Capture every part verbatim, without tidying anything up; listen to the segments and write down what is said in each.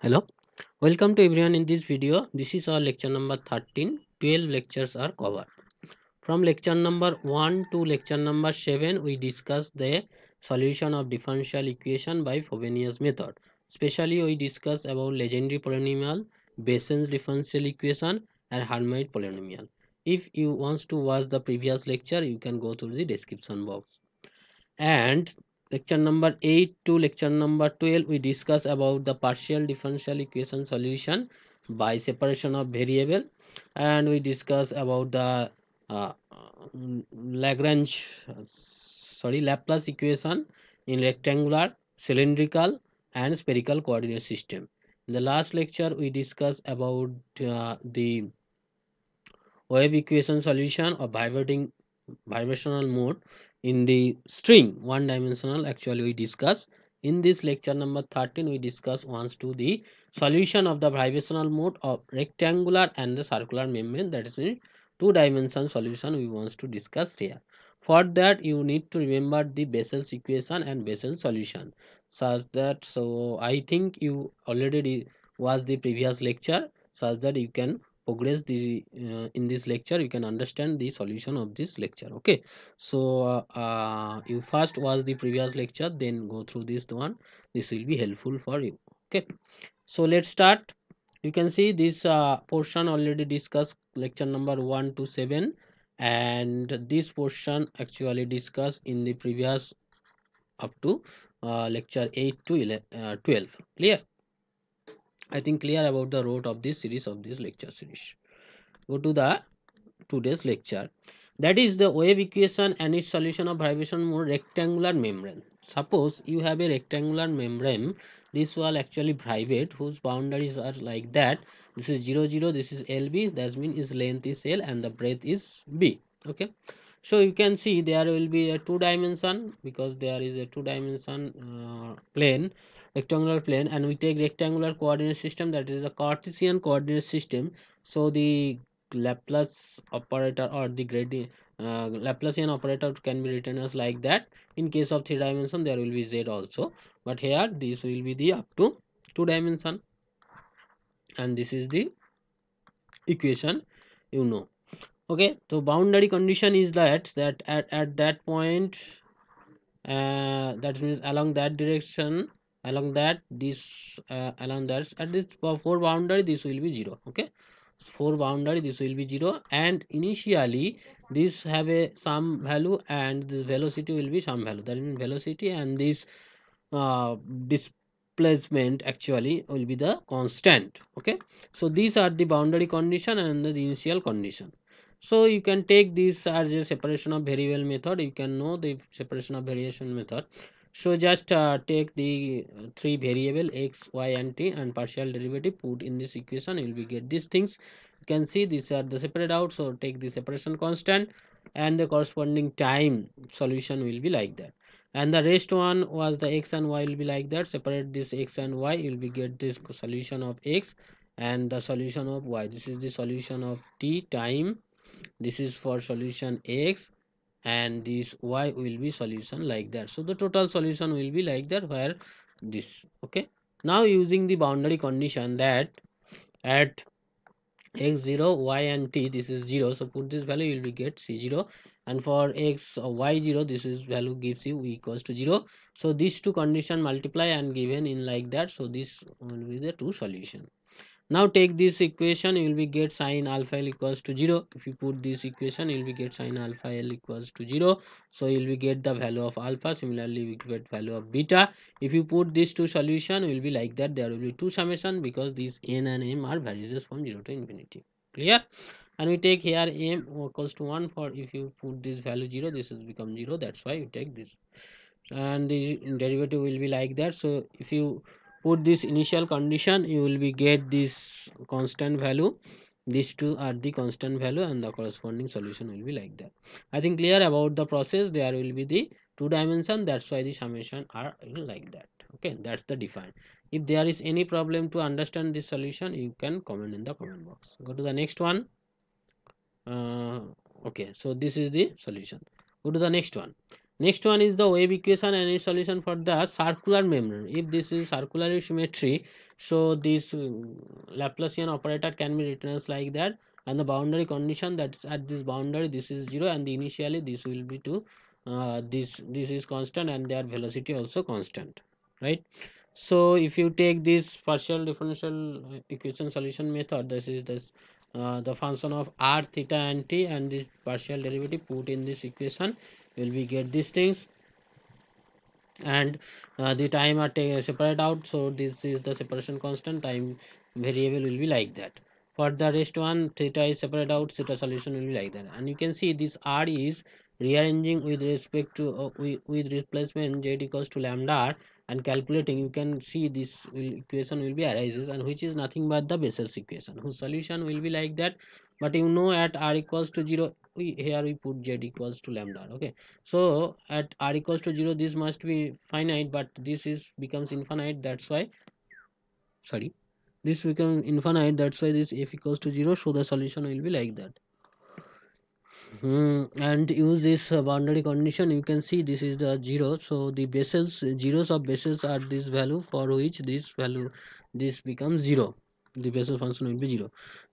Hello, welcome to everyone. In this video, this is our lecture number thirteen. twelve lectures are covered. From lecture number one to lecture number seven, we discuss the solution of differential equation by Frobenius method. Especially, we discuss about Legendre polynomial, Bessel's differential equation, and Hermite polynomial. If you want to watch the previous lecture, you can go through the description box. And lecture number eight to lecture number twelve, we discuss about the partial differential equation solution by separation of variable, and we discuss about the uh, Lagrange sorry Laplace equation in rectangular, cylindrical and spherical coordinate system. In the last lecture, we discuss about uh, the wave equation solution of vibrating vibrational mode in the string, one dimensional. Actually, we discuss in this lecture number thirteen, we discuss once to the solution of the vibrational mode of rectangular and the circular membrane, that is in two dimension solution we want to discuss here. For that, you need to remember the Bessel's equation and Bessel's solution, such that, so I think you already watched the previous lecture, such that you can progress the uh, in this lecture, you can understand the solution of this lecture. Okay, so uh, uh, you first watch the previous lecture, then go through this one. This will be helpful for you. Okay, so let's start. You can see this uh, portion already discussed lecture number one to seven, and this portion actually discussed in the previous up to uh, lecture eight to eleven, uh, twelve. Clear? I think clear about the route of this series of this lecture series. Go to the today's lecture, that is the wave equation and its solution of vibration mode rectangular membrane. Suppose you have a rectangular membrane, this wall actually vibrate, whose boundaries are like that. This is zero zero, this is L B, that means its length is L and the breadth is B. Okay, so you can see there will be a two dimension, because there is a two dimension uh, plane, rectangular plane, and we take rectangular coordinate system, that is the Cartesian coordinate system. So the Laplace operator or the gradient uh, Laplacian operator can be written as like that. In case of three dimension, there will be Z also, but here this will be the up to two dimension, and this is the equation, you know. Okay, so boundary condition is that that at, at that point, uh, that means along that direction, along that this uh, along that at this four boundary, this will be zero. Okay, four boundary, this will be zero, and initially this have a some value and this velocity will be some value, that means velocity and this uh, displacement actually will be the constant. Okay, so these are the boundary condition and the initial condition. So you can take this as a separation of variable method. You can know the separation of variation method. So just uh, take the three variable x, y and t and partial derivative, put in this equation, you will get these things. You can see these are the separate out, so take the separation constant and the corresponding time solution will be like that, and the rest one was the x and y will be like that. Separate this x and y, you will be get this solution of x and the solution of y. This is the solution of t time, this is for solution x, and this y will be solution like that. So the total solution will be like that, where this. Okay, now using the boundary condition that at x zero y and t, this is zero, so put this value, you will be get c zero, and for x y zero, this is value gives you equals to zero. So these two condition multiply and given in like that, so this will be the two solution. Now take this equation, you will be get sin alpha l equals to zero. If you put this equation, you will be get sin alpha l equals to zero. So you will be get the value of alpha. Similarly, we get value of beta. If you put these two solution, it will be like that. There will be two summation, because these n and m are varies from zero to infinity. Clear? And we take here m equals to one, for if you put this value zero, this has become zero. That's why you take this. And the derivative will be like that. So if you put this initial condition, you will be get this constant value. These two are the constant value, and the corresponding solution will be like that. I think clear about the process. There will be the two dimension, that's why the summation are like that. Okay, that's the define. If there is any problem to understand this solution, you can comment in the comment box. Go to the next one. Uh, okay, so this is the solution. Go to the next one. Next one is the wave equation and its solution for the circular membrane. If this is circular symmetry, so this Laplacian operator can be written as like that, and the boundary condition that at this boundary this is zero, and the initially this will be two, uh, this this is constant and their velocity also constant, right? So if you take this partial differential equation solution method, this is this uh, the function of r, theta and t, and this partial derivative put in this equation, will we get these things, and uh, the time are taken separate out, so this is the separation constant, time variable will be like that. For the rest one, theta is separate out, theta solution will be like that, and you can see this r is rearranging with respect to uh, with, with replacement z equals to lambda r, and calculating you can see this will, equation will be arises, and which is nothing but the Bessel's equation, whose solution will be like that. But you know at r equals to zero, we, here we put z equals to lambda r, okay? So at r equals to zero this must be finite, but this is becomes infinite, that's why sorry this becomes infinite, that's why this f equals to zero, so the solution will be like that. Mm, and use this uh, boundary condition, you can see this is the zero, so the Bessel's zeros of Bessel's are this value for which this value this becomes zero, the Bessel function will be zero.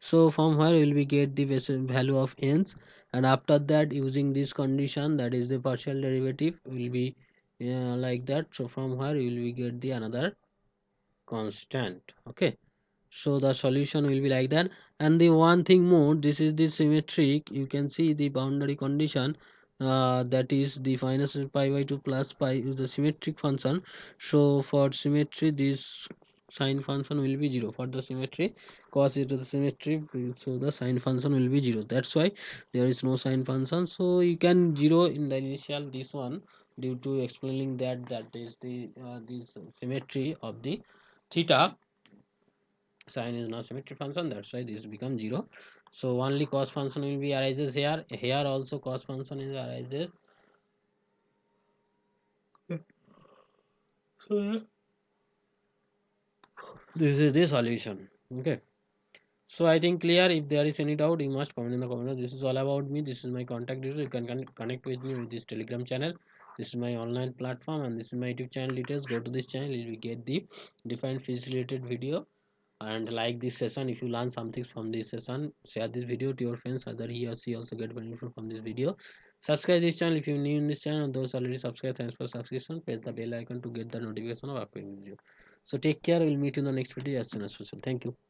So from where will we get the Bessel value of n's, and after that using this condition, that is the partial derivative will be uh, like that, so from where will we get the another constant, okay? So the solution will be like that. And the one thing more, this is the symmetric, you can see the boundary condition uh, that is the minus pi by two plus pi is the symmetric function, so for symmetry this sine function will be zero, for the symmetry cos is to the symmetry, so the sine function will be zero, that's why there is no sine function, so you can zero in the initial this one due to explaining that that is the uh, this symmetry of the theta, sine is not symmetric function, that's why this becomes zero. So only cos function will be arises here, here also cos function is arises, so this is the solution, okay? So I think clear. If there is any doubt you must comment in the comment. This is all about me, this is my contact details, you can con connect with me with this Telegram channel. This is my online platform and this is my YouTube channel details. Go to this channel, you will get the different physics related video, and like this session if you learn something from this session, share this video to your friends, other he or she also get benefit from this video. Subscribe this channel if you new in this channel, and those already subscribed, thanks for subscription, press the bell icon to get the notification of upcoming video. So take care, we'll meet you in the next video as soon as possible. Thank you.